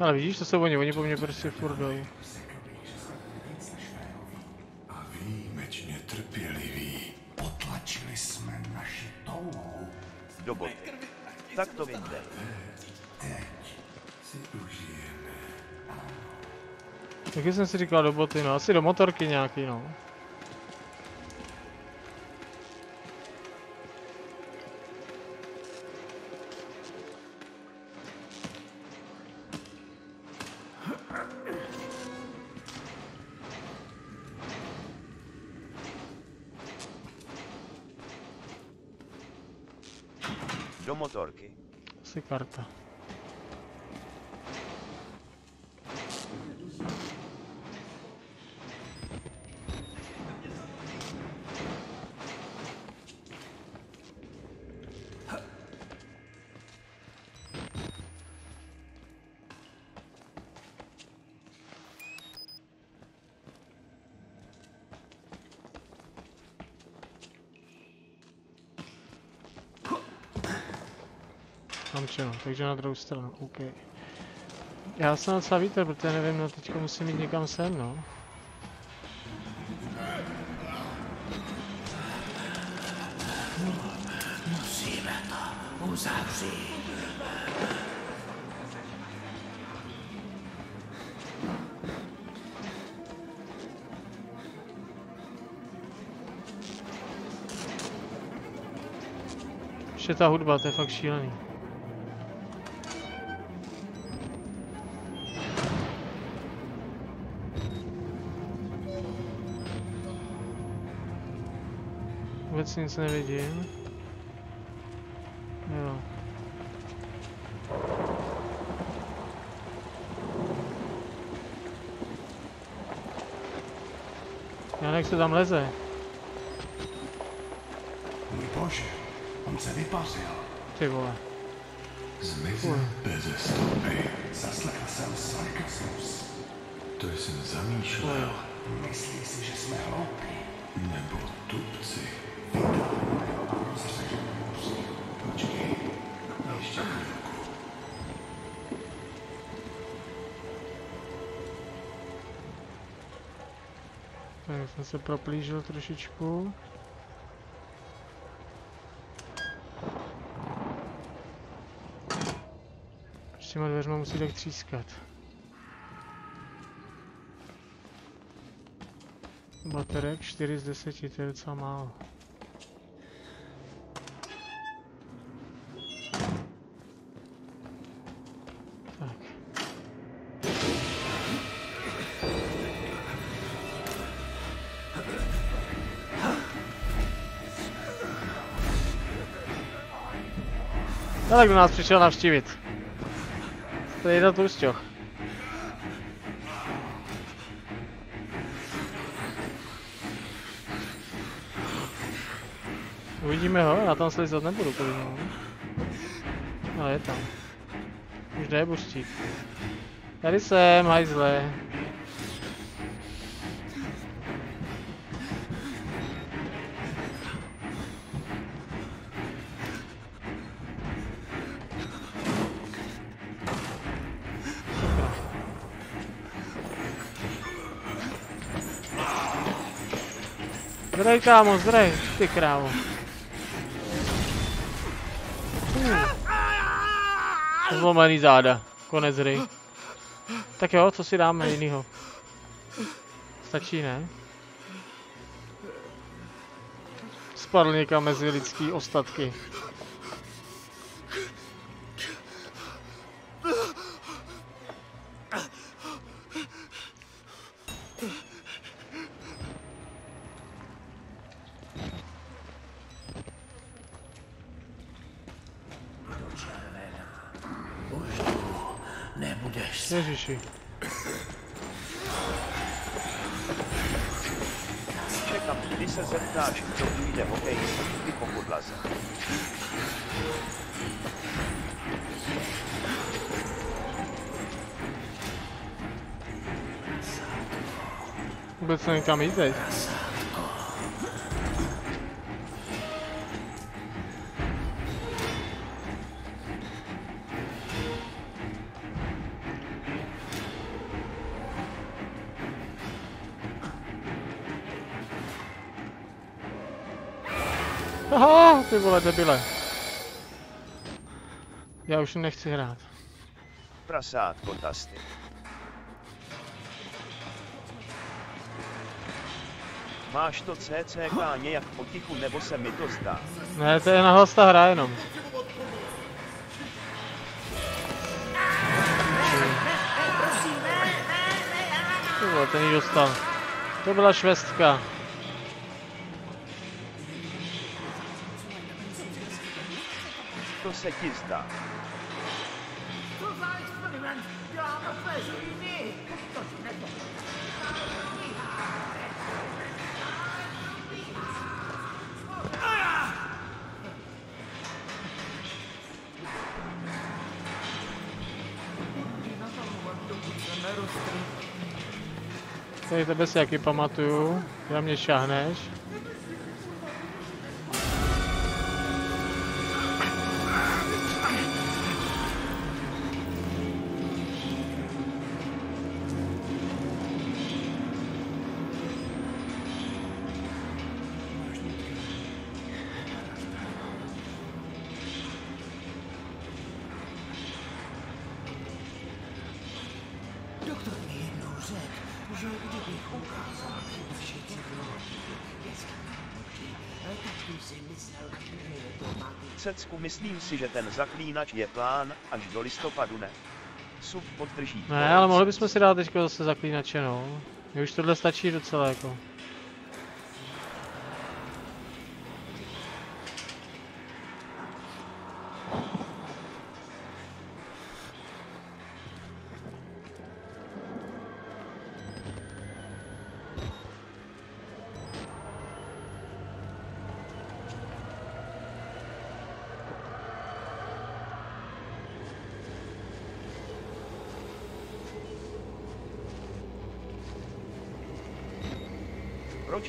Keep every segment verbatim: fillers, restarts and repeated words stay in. Ale vidíš, to jsou oni, oni po mně prostě furt dojí. A výjimečně trpěliví, potlačili jsme naši touhu. Do bodu. Tak to víte. Taky jsem si říkal do boty, no asi do motorky nějaký, no. Do motorky. Asi karta. No, takže na druhou stranu, OK. Já jsem docela vítr, protože nevím, no teďka musím jít někam sem, no. Musíme to uzavřít. Ještě ta hudba, to je fakt šílený. Vůbec nic nevidím. Jo. Já nech se tam leze. Můj bože, on se vypařil. Ty vole. Zmizel beze stopy. Zaslechl jsem sarkasmus. To jsem zamýšlel. Myslí si, že jsme hloupí? Nebo tupci? Počkej, ještě chvilku. Tak jsem se proplížil trošičku. S těma dveřma musí tak třískat. Baterek čtyři z deseti, to je docela málo. Ale kdo nás přišel navštívit? To je jedna tlusťoch. Uvidíme ho, já tam slizat nebudu, pověděl. Ale je tam. Už jde buštík. Tady jsem, hajzle. Zdraj, kámo, zdraj, ty krávo. Zlomený záda, konec hry. Tak jo, co si dáme jinýho? Stačí, ne? Spadl někam mezi lidský ostatky. Ježiši. Čekám, když se zeptáš, kdo půjde v hokeji, ty pokud leze. Vůbec nevím, kam jít teď. Aha, ty vole debile. Já už nechci hrát. Prasát kontasty. Máš to C C K nějak potichu, nebo se mi to zdá? Ne, to je nahlas ta hra jenom. Tyhle, ten ji dostal. To byla švestka. To se ti zdá. Tady tebe si jaký pamatuju, já mě šáhneš. Myslím si, že ten zaklínač je plán až do listopadu, ne? Sub podtrží. Ne, ale mohli bychom si dát teďka zase zaklínače, no. Mě už tohle stačí docela, jako.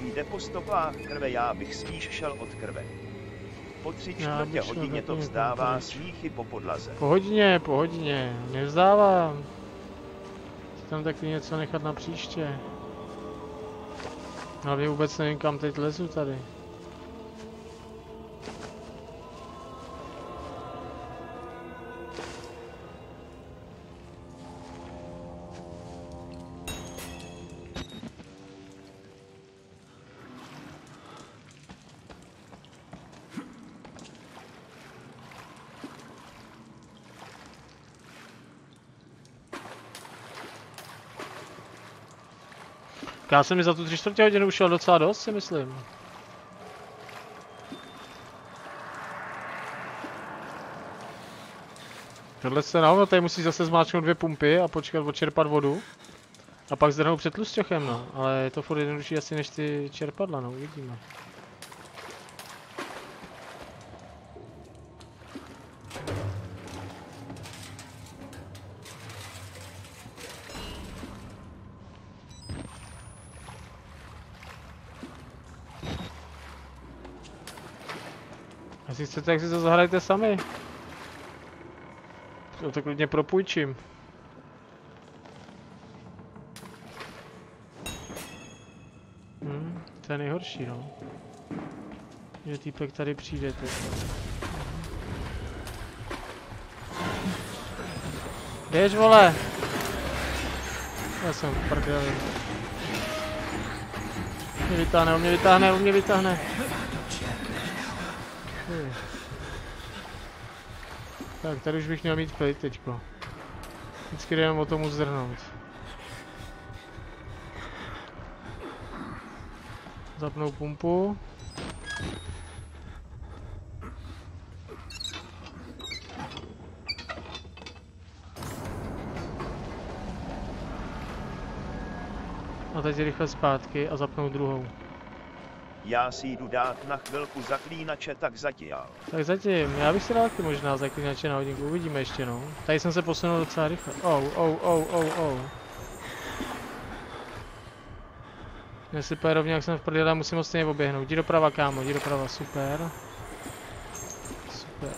Jde po stopách krve, já bych spíš šel od krve. Po tři čtvrtě hodině to vzdává smíchy po podlaze. Po hodině, po hodině, nevzdávám. Chci tam taky něco nechat na příště. Ale já vůbec nevím, kam teď lezu tady. Já jsem mi za tu tři čtvrtě hodinu ušel docela dost, si myslím. Tohle se nahovno, tady musíš zase zmáčknout dvě pumpy a počkat odčerpat vodu. A pak zdrhnout před tlustěchem, no. Ale je to furt jednodušší asi než ty čerpadla, no, uvidíme. Jestli chcete, tak si to zahrajte sami. To, to klidně propůjčím. Hmm, to je nejhorší, no. Že týpek tady přijde. Běž, vole! Já jsem v prdeli. On mě vytáhne, on mě vytáhne, on mě vytáhne. Tak, tady už bych měl mít play teďko. Vždycky jdeme o tomu zdrhnout. Zapnou pumpu. A teď rychle zpátky a zapnou druhou. Já si jdu dát na chvilku zaklínače, tak zatím. Tak zatím, já bych si dal možná zaklínače na hodinku, uvidíme ještě, no. Tady jsem se posunul docela rychle. Ou, ou, ou, ou, ou. Jestli pojede rovně, jak jsem v prdele, musím ho stejně oběhnout. Jdi doprava, kámo, jdi doprava, super. Super.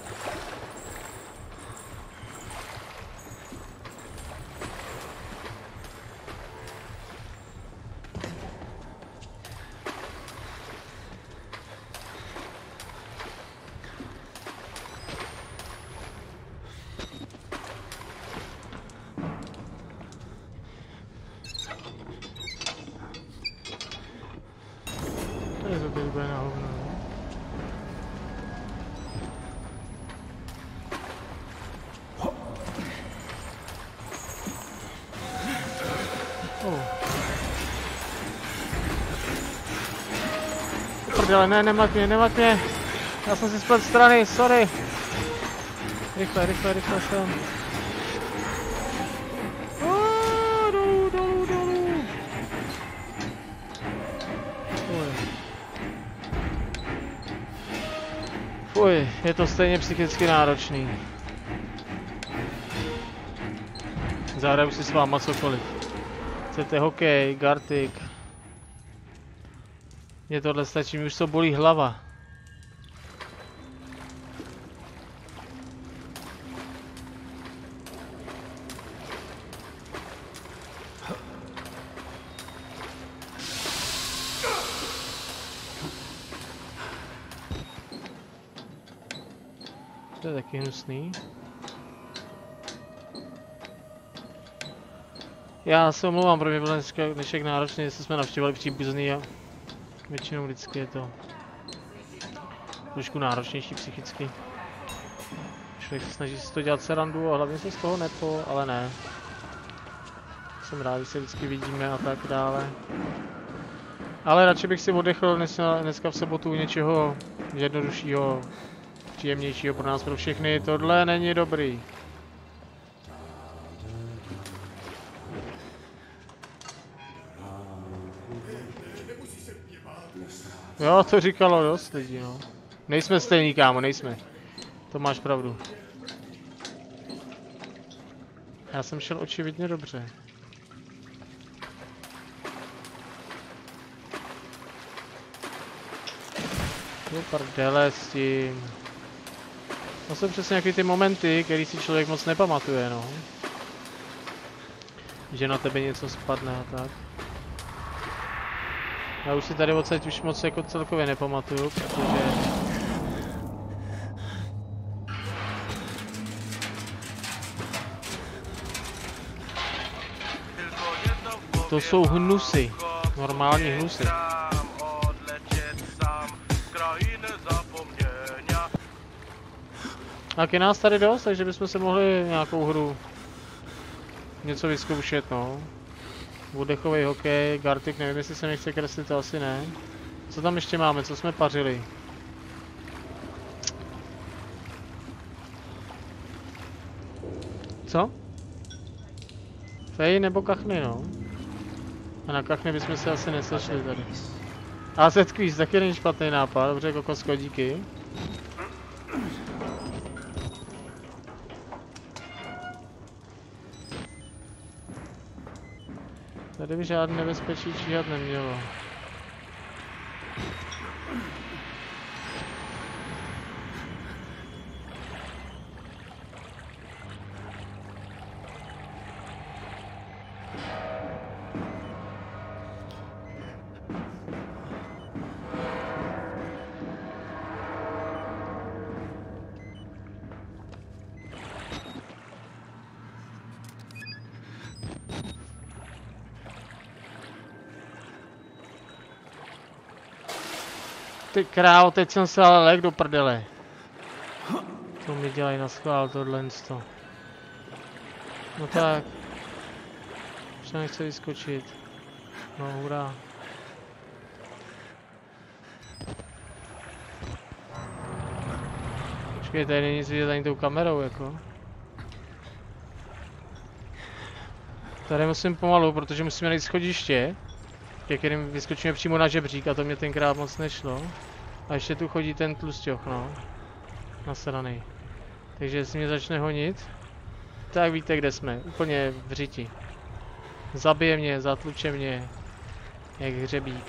Prdele, ne, nemať mě, nemať mě. Já jsem si splet strany, sorry. Rychle, rychle, rychle jsem. Aaaa, dolů, dolů, dolů. Fuj. Fuj, je to stejně psychicky náročný. Zahraju si s váma cokoliv. Chcete hokej, gartik. Mně tohle stačí, mi už to bolí hlava. To je taky hnusný. Já se omlouvám, pro mě byl dnešek náročný, jestli jsme navštěvovali příbuzný a většinou vždycky je to trošku náročnější psychicky. Člověk se snaží si to dělat srandu a hlavně se z toho nepo, ale ne. Jsem rád, že se vždycky vidíme a tak dále. Ale radši bych si oddechl dneska, dneska v sobotu něčeho jednoduššího, příjemnějšího pro nás, pro všechny. Tohle není dobrý. Jo, to říkalo dost lidí, no. Nejsme stejní, kámo, nejsme. To máš pravdu. Já jsem šel očividně dobře. No prdele s tím. To jsou přesně nějaký ty momenty, který si člověk moc nepamatuje, no. Že na tebe něco spadne a tak. Já už si tady odsaď už moc jako celkově nepamatuju, protože... To jsou hnusy. Normální hnusy. Tak je nás tady dost, takže bychom se mohli nějakou hru... něco vyzkoušet, no. Oddechový hokej, gartik, nevím, jestli se mi chce kreslit, to asi ne. Co tam ještě máme, co jsme pařili? Co? Fej nebo kachny, no. A na kachny bychom se asi nesešli tady. A setquíz, taky není špatný nápad, dobře, kokosko, díky. Tady by žádné nebezpečí číhat nemělo. Ty krávo, teď jsem se ale lék do prdele. To mi dělají na schvál tohle to. No tak. Už nechce vyskočit. No hurá. Počkej, tady není nic vidět ani tou kamerou jako. Tady musím pomalu, protože musíme najít schodiště. Ke kterým vyskočíme přímo na žebřík a to mě tenkrát moc nešlo. A ještě tu chodí ten tlusťoch, no. Nasranej. Takže jestli mě začne honit, tak víte, kde jsme. Úplně v řiti. Zabije mě, zatluče mě. Jak hřebík.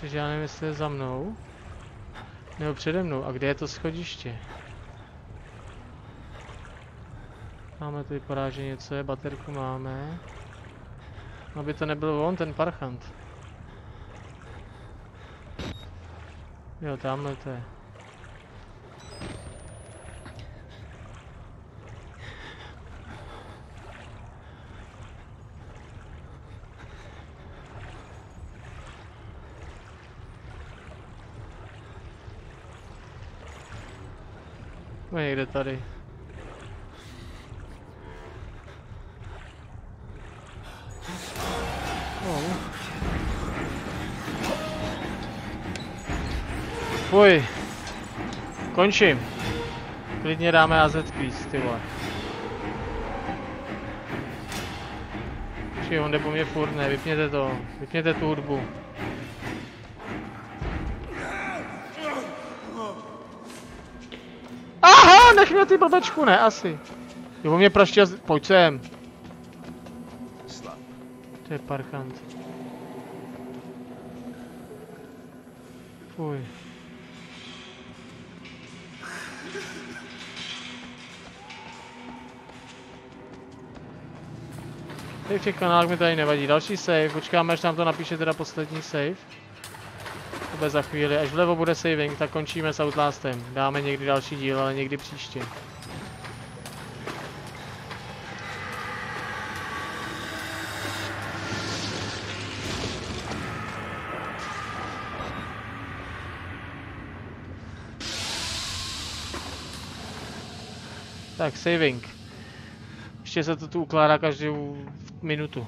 Takže já nevím, jestli je za mnou, nebo přede mnou. A kde je to schodiště? Máme tu vypadá, že něco je, baterku máme. Aby to nebyl on, ten parchant. Jo, tamhle to je. Como é que ele tá ali? Fuj! Končím. Klidně dáme A Z piece, ty vole. Či on jde po mě furt, ne, vypněte to, vypněte tu hudbu. Aha, nech mě ty blbečku, ne, asi. Jo, po mě praští a z... pojď sem. To je parkant. Fuj. Tady v těch kanálech mi tady nevadí. Další save, počkáme, až nám to napíše teda poslední save. To bude za chvíli, až vlevo bude saving, tak končíme s Outlastem. Dáme někdy další díl, ale někdy příště. Tak, saving. Ještě se to tu ukládá každou minutu.